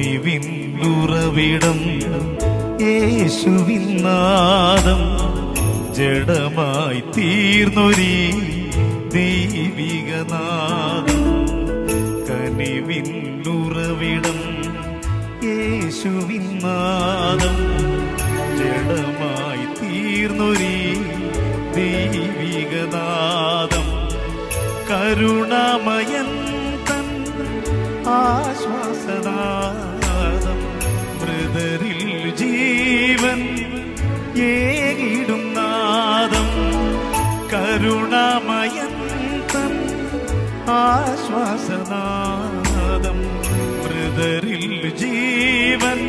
கனிவிந்துரவிடம் യേശുവിൻ നാദം ജഡമായി തീർന്നൊരീ ദൈവികനാദം കനിവിന്നുറവിടം യേശുവിൻ നാദം ജഡമായി തീർന്നൊരീ ദൈവികനാദം കരുണാമയൻ തൻ ആശ്വാസനാദം മൃതരിൽ ജീവൻ ഏകിടും നാദം കരുണാമയൻ തൻ ആശ്വാസനാദം മൃതരിൽ ജീവൻ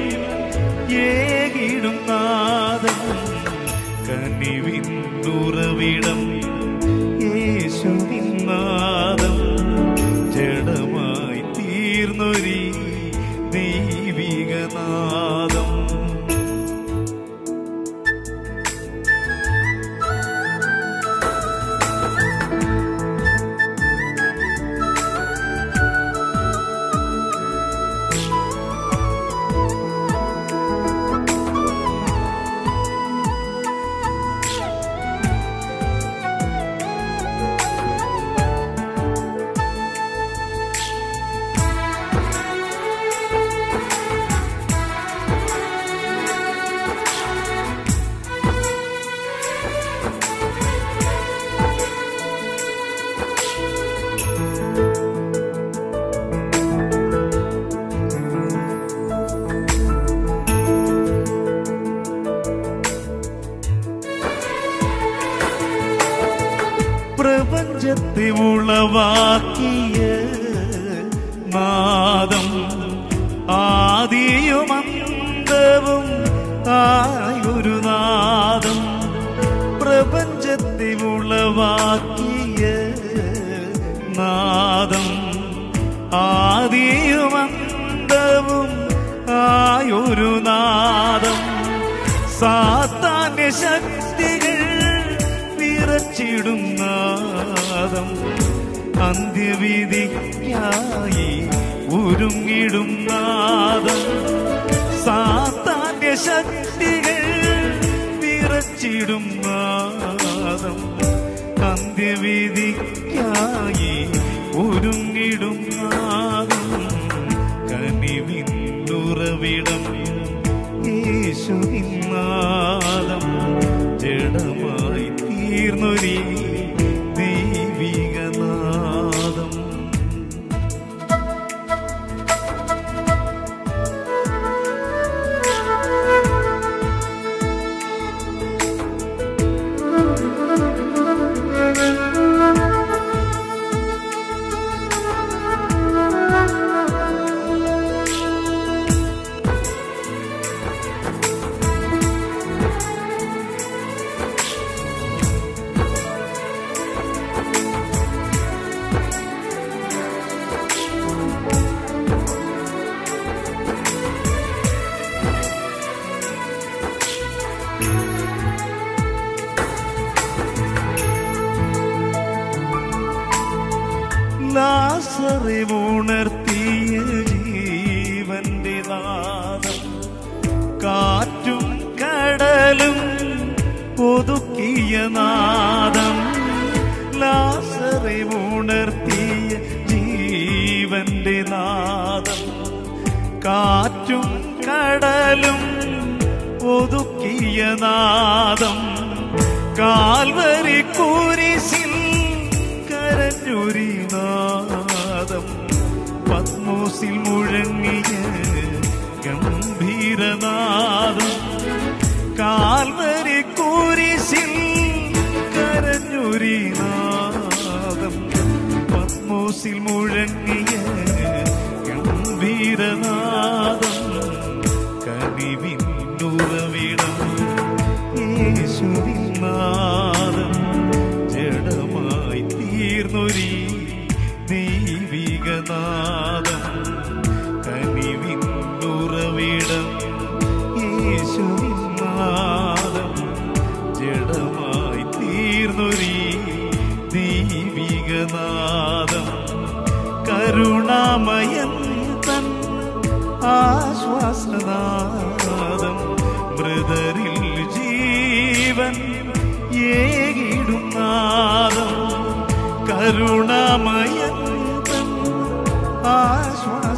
ഏകിടും നാദം കനിവിന്നുറവിടം യേശുവിൻ നാദം ജഡമായി തീർന്നൊരീ ദൈവികനാദം പ്രപഞ്ചത്തെ ഉളവാക്കിയ നാദം ആദിയും അന്തവും ആയൊരു നാദം പ്രപഞ്ചത്തെ ഉളവാക്കിയ നാദം ആദിയും അന്തവും ആയൊരു നാദം സാത്താന്റെ ശക്തികൾ നിറച്ചിടും നാദം അന്ത്യവിധിക്കായി ഒരുങ്ങിടും നാദം സാത്താന്റെ ശക്തികൾ നിറച്ചിടും നാദം അന്ത്യവിധിക്കായി ഒരുങ്ങിടും നാദം കനിവിന്നുറവിടം യേശുവിൻ നാദം ജഡമായി തീർന്നൊരീ ദൈവികനാദം ഉണർത്തിയ ജീവന്റെ നാദം കാറ്റും കടലും ഒതുക്കിയ നാദം ലാസറെ ഉണർത്തിയ ജീവന്റെ നാദം കാറ്റും കടലും ഒതുക്കിയ നാദം കാൽവരി കുരിശിൽ കരഞ്ഞൊരി നാദം പത്മോസിൽ മുഴങ്ങിയ ഗംഭീരനാദം കാൽവരി കുരിശിൽ കരഞ്ഞൊരി നാദം പത്മോസിൽ മുഴങ്ങിയ ഗംഭീരനാദം കനിവിന്നുറവിടം യേശുവിൻ നാദം ജഡമായി തീർന്നൊരീ ദൈവികനാദം കനിവിന്നുറവിടം യേശുവിൻ നാദം ജഡമായി തീർന്നൊരീ ദൈവികനാദം കരുണാമയൻ തൻ ആശ്വാസനാദം മൃതരിൽ ജീവൻ ഏകിടും നാദം കരുണാമയൻ ആശ്വാസനാദം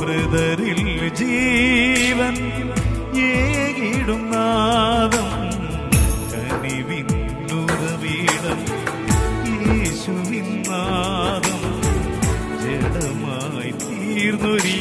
മൃതരിൽ ജീവൻ ഏകിടും നാദം കനിവിൻ ഉറവിടം യേശുവിൻ നാദം ജഡമായി തീർന്നൊരു